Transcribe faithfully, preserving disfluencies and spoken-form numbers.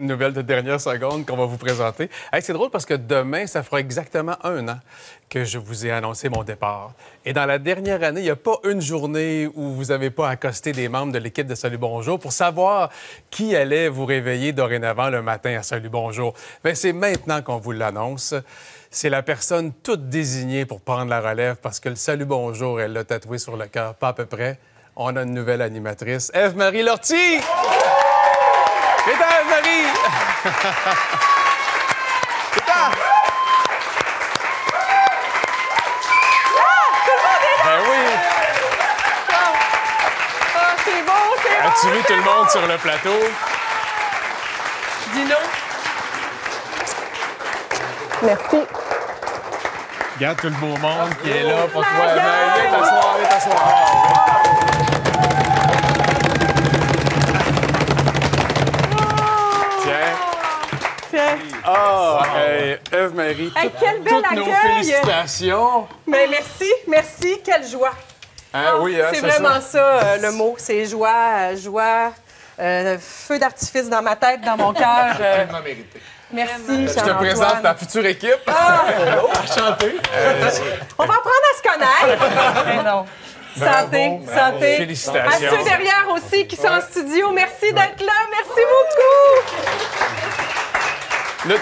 Une nouvelle de dernière seconde qu'on va vous présenter. Hey, c'est drôle parce que demain, ça fera exactement un an que je vous ai annoncé mon départ. Et dans la dernière année, il n'y a pas une journée où vous n'avez pas accosté des membres de l'équipe de Salut Bonjour pour savoir qui allait vous réveiller dorénavant le matin à Salut Bonjour. Bien, c'est maintenant qu'on vous l'annonce. C'est la personne toute désignée pour prendre la relève parce que le Salut Bonjour, elle l'a tatoué sur le cœur, pas à peu près. On a une nouvelle animatrice, Ève-Marie Lortie! Oh! Putain, Marie! Putain! Ah! Tout le monde est là! Ben oui! Ah, ah, c'est bon, c'est bon! As-tu vu tout le monde sur le plateau? Dis-nous. Merci. Regarde tout le beau monde qui est là pour toi. Viens t'asseoir, viens t'asseoir. Oh, hey, Ève-Marie, hey, toutes nos félicitations. Mais merci, merci, quelle joie. Hein, oui, hein, c'est vraiment ça, ça euh, le mot, c'est joie, joie, euh, feu d'artifice dans ma tête, dans mon cœur. Euh... Merci, Jean-Antoine. Je te présente ta future équipe. Ah, à chanter. Euh... On va apprendre à se connaître. Mais non. Bravo, santé, bravo. Santé. Félicitations. À ceux derrière aussi qui sont ouais. en studio, merci d'être là, merci ouais. beaucoup. Le